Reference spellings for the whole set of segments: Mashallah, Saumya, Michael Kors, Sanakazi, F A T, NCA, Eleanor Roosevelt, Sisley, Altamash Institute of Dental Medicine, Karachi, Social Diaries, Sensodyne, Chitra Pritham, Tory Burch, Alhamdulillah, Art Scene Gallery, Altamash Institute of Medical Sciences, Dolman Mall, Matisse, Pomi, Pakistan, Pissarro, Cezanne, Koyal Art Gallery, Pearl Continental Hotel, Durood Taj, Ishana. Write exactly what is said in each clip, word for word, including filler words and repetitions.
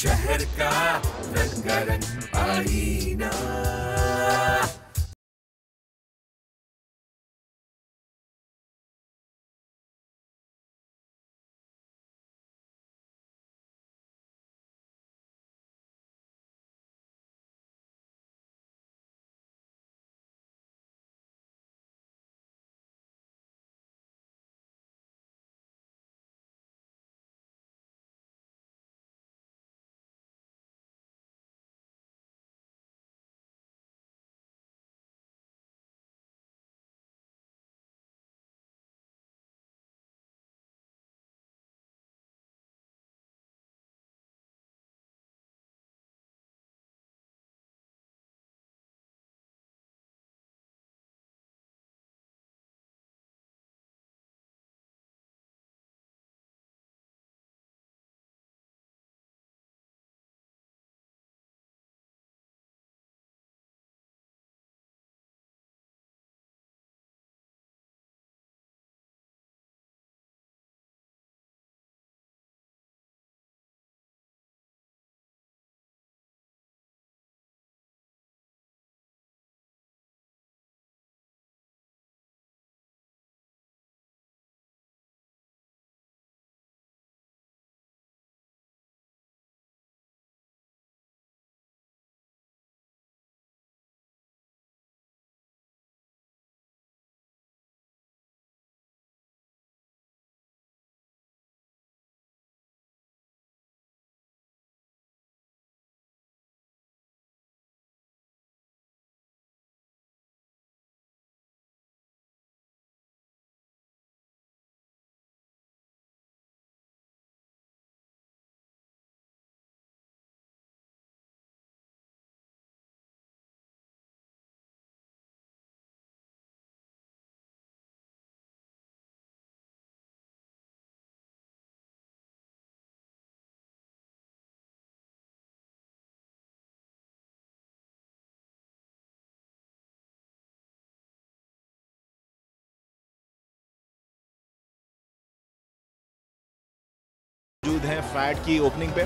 شهر کا رنگ رنگ آئینہ. हैं फैट की ओपनिंग पे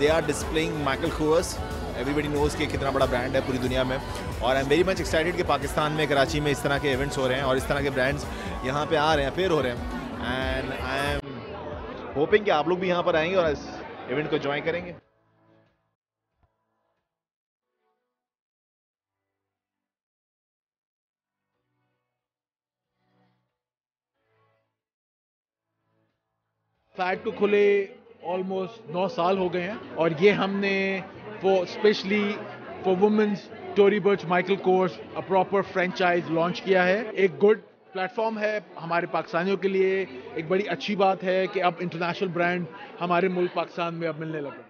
they are displaying Michael Kors. Everybody knows कि कितना बड़ा ब्रांड है पूरी दुनिया में और I am very much excited कि पाकिस्तान में कराची में इस तरह के इवेंट्स हो रहे हैं और इस तरह के ब्रांड्स यहाँ पे आ रहे हैं अपेयर हो रहे हैं एंड आई एम होपिंग कि आप लोग भी यहाँ पर आएंगे और इस इवेंट को ज्वाइन करेंगे. फैट को खुले ऑलमोस्ट नौ साल हो गए हैं और ये हमने for specially for women's Tory Burch Michael Kors a proper franchise launch किया है. एक गुड प्लेटफॉर्म है हमारे पाकिस्तानियों के लिए. एक बड़ी अच्छी बात है कि अब इंटरनेशनल ब्रांड हमारे मुल्क पाकिस्तान में अब मिलने लगे.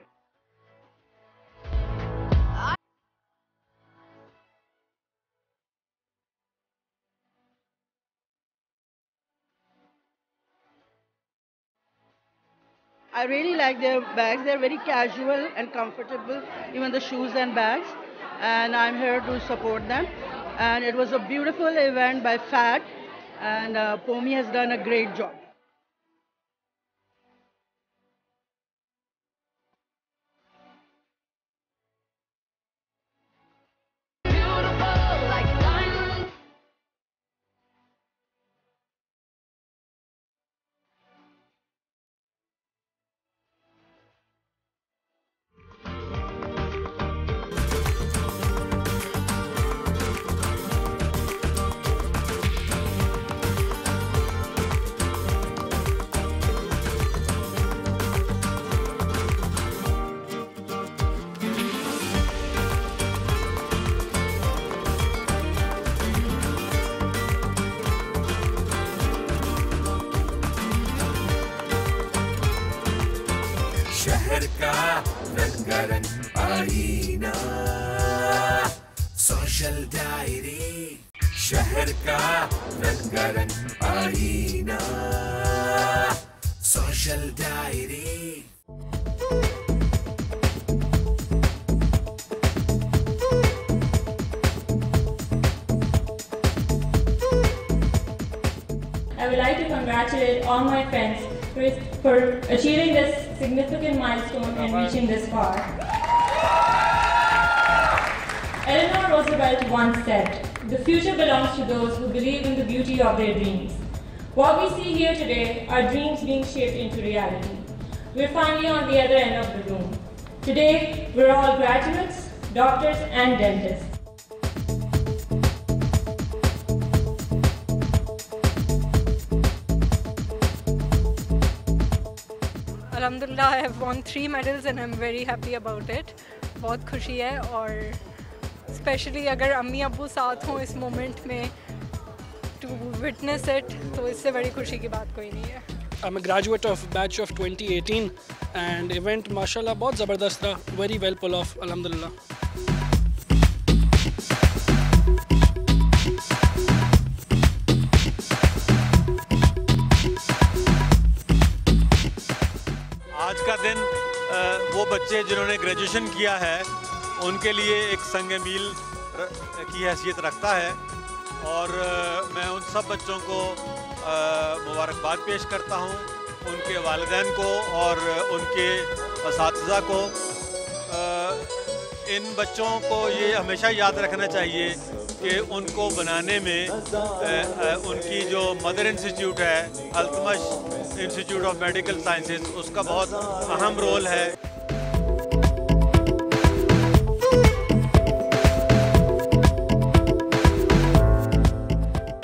I really like their bags. They're very casual and comfortable, even the shoes and bags. And I'm here to support them. And it was a beautiful event by F A T. And uh, Pomi has done a great job. Social Diary, शहर का रंगारंग आईना. Social Diary. I would like to congratulate all my friends Chris for achieving this significant milestone and reaching this far. Eleanor Roosevelt once said, "The future belongs to those who believe in the beauty of their dreams." What we see here today are dreams being shaped into reality. We're finally on the other end of the room. Today, we're all graduates, doctors, and dentists. Alhamdulillah, I have won three medals and I'm very happy about it. बहुत खुशी है और especially अगर अम्मी अब्बू साथ हों इस moment में to witness it, तो इससे बड़ी खुशी की बात कोई नहीं है. I'm a graduate of batch of twenty eighteen and event mashallah बहुत ज़बरदस्त था, very well pull off alhamdulillah. आज का दिन वो बच्चे जिन्होंने ग्रेजुएशन किया है उनके लिए एक संगमील की हैसियत रखता है और मैं उन सब बच्चों को मुबारकबाद पेश करता हूँ उनके वालिदैन को और उनके असातिज़ा को इन बच्चों को ये हमेशा याद रखना चाहिए कि उनको बनाने में उनकी जो मदर इंस्टीट्यूट है Altamash institute of medical sciences उसका बहुत अहम रोल है.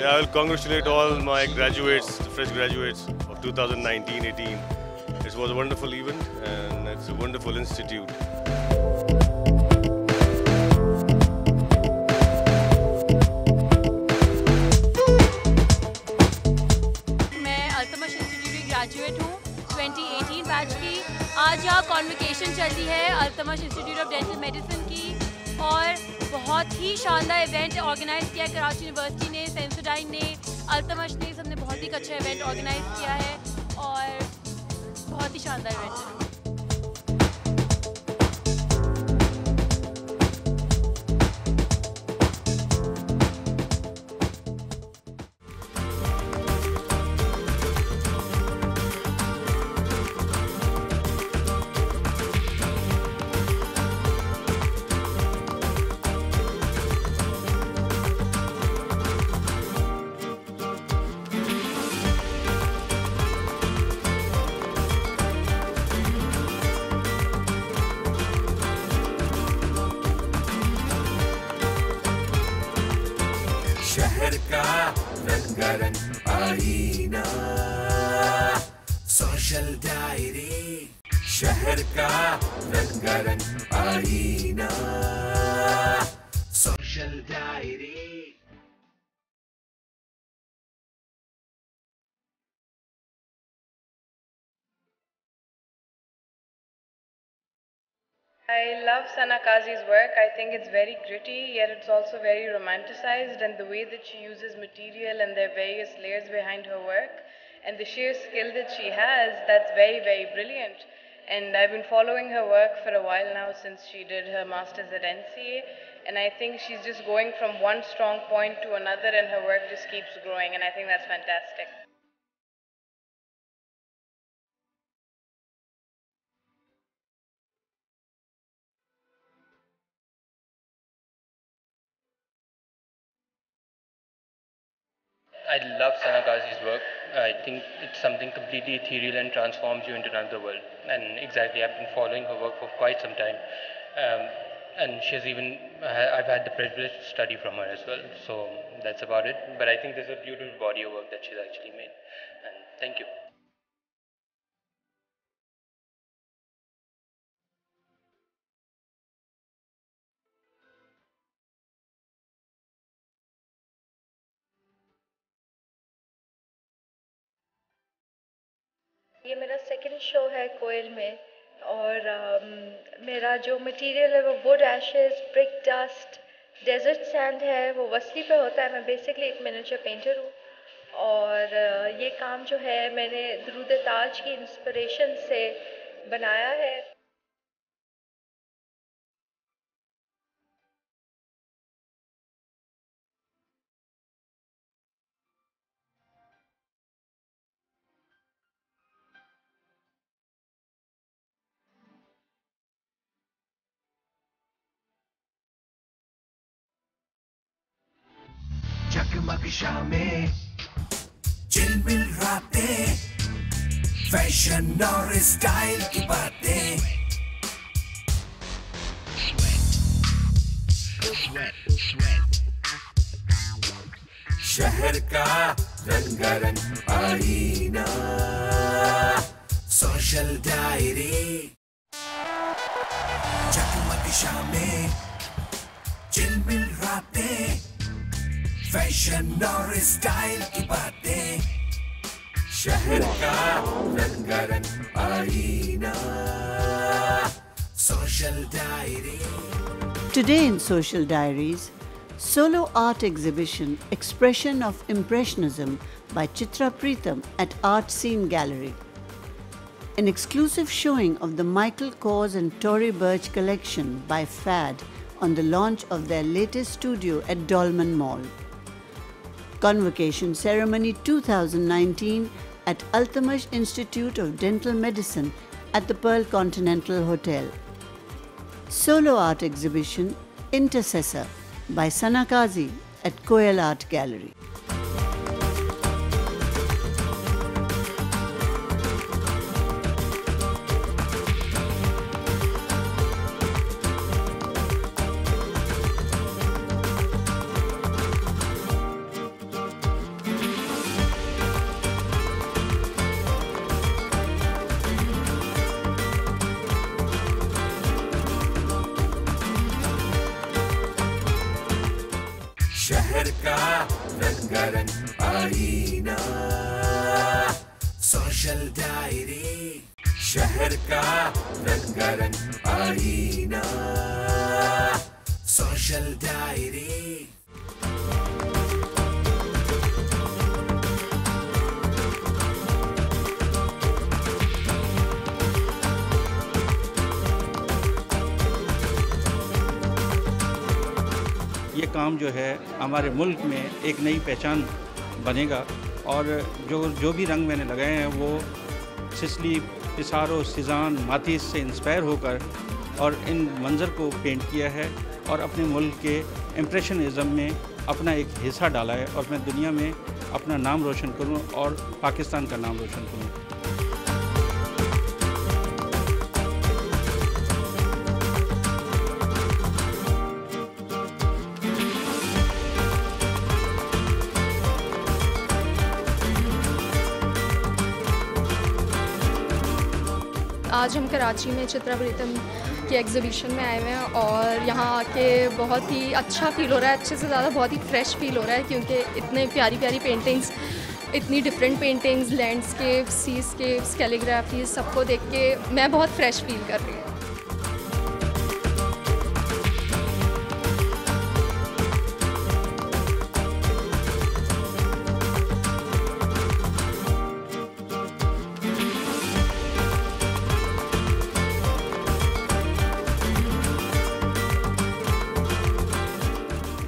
I will congratulate all my graduates, fresh graduates of two thousand nineteen eighteen. It was a wonderful event and it's a wonderful institute. मैं अल्तमश इंस्टीट्यूट की graduate हूँ twenty eighteen batch की. आज यहाँ कॉन्वोकेशन चल रही है Altamash institute of dental medicine की और बहुत ही शानदार इवेंट ऑर्गेनाइज किया कराची यूनिवर्सिटी ने, सेंसोडाइन ने, अल्तमश ने, सबने बहुत ही अच्छा इवेंट ऑर्गेनाइज किया है और बहुत ही शानदार इवेंट है. शहर का रंगारंग आईना सोशल डायरी. शहर का रंगारंग आईना social diary. I love Sanakazi's work. I think it's very gritty, yet it's also very romanticized, and the way that she uses material and there are various layers behind her work and the sheer skill that she has, that's very, very brilliant. And I've been following her work for a while now since she did her master's at N C A, and I think she's just going from one strong point to another and her work just keeps growing, and I think that's fantastic. I love Sanakazi's work. I think it's something completely ethereal and transforms you into another world. And exactly, I've been following her work for quite some time. Um, and she's even, I've had the privilege to study from her as well. So that's about it. But I think there's a beautiful body of work that she's actually made. And thank you. ये मेरा second show है कोयल में और um, मेरा जो material है वो wood ashes, brick dust, desert sand है, वो वस्ली पे होता है. मैं बेसिकली एक मिनिएचर पेंटर हूँ और uh, ये काम जो है मैंने दुरूद ताज की इंस्पिरेशन से बनाया है. दिशा में चिलमिल रातें, फैशन और स्टाइल की बातें। शहर का रंगारंग आईना, सोशल डायरी। चकमक दिशा में चिलमिल रातें, फैशन और स्टाइल की बातें। शहर का रंगारंग आईना, social diary. Today in Social Diaries, solo art exhibition Expression of Impressionism by Chitra Pritham at Art Scene Gallery. An exclusive showing of the Michael Kors and Tory Burch collection by F A T on the launch of their latest studio at Dolman Mall. Convocation Ceremony two thousand nineteen at Altamash Institute of Dental Medicine at the Pearl Continental Hotel. Solo art exhibition Intercessor by Sanakazi at Koyal Art Gallery. शहर का रंगारंग आईना, social diary. शहर का रंगारंग आईना, social diary. ये काम जो है हमारे मुल्क में एक नई पहचान बनेगा और जो जो भी रंग मैंने लगाए हैं वो सिसली, पिसारो, सेज़ान, मातिस से इंस्पायर होकर और इन मंजर को पेंट किया है और अपने मुल्क के इम्प्रेशनिज़म में अपना एक हिस्सा डाला है और मैं दुनिया में अपना नाम रोशन करूं और पाकिस्तान का नाम रोशन करूं। आज हम कराची में चित्रा प्रीतम की एग्ज़िबिशन में आए हुए हैं और यहाँ आके बहुत ही अच्छा फ़ील हो रहा है, अच्छे से ज़्यादा बहुत ही फ्रेश फ़ील हो रहा है क्योंकि इतने प्यारी प्यारी पेंटिंग्स, इतनी different paintings, landscape, seascapes, calligraphy, सबको देख के मैं बहुत फ़्रेश फ़ील कर रही हूँ।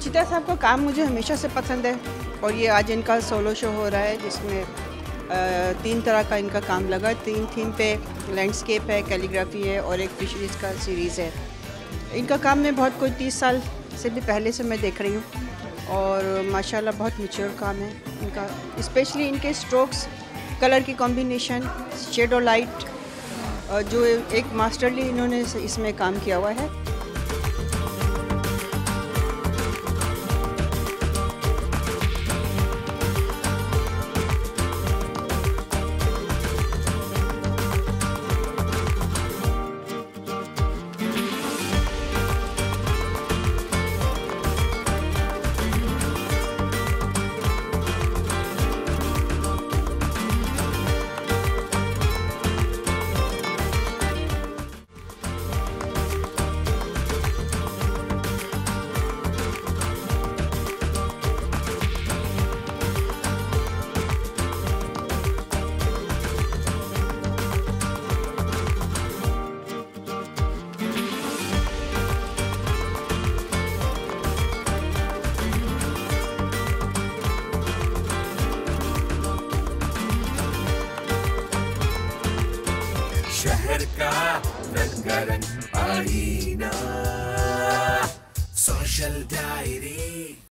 चित्रा साहब का काम मुझे हमेशा से पसंद है और ये आज इनका सोलो शो हो रहा है जिसमें तीन तरह का इनका काम लगा, तीन थीम पे लैंडस्केप है, कैलीग्राफी है और एक फिशरीज का सीरीज़ है। इनका काम मैं बहुत कोई तीस साल से भी पहले से मैं देख रही हूँ और माशाल्लाह बहुत मैच्योर काम है इनका, स्पेशली इनके स्ट्रोक्स, कलर की कॉम्बिनेशन, शेड और लाइट, जो एक मास्टरली इन्होंने इसमें काम किया हुआ है। शहर का रंगारंग आईना, सोशल डायरी।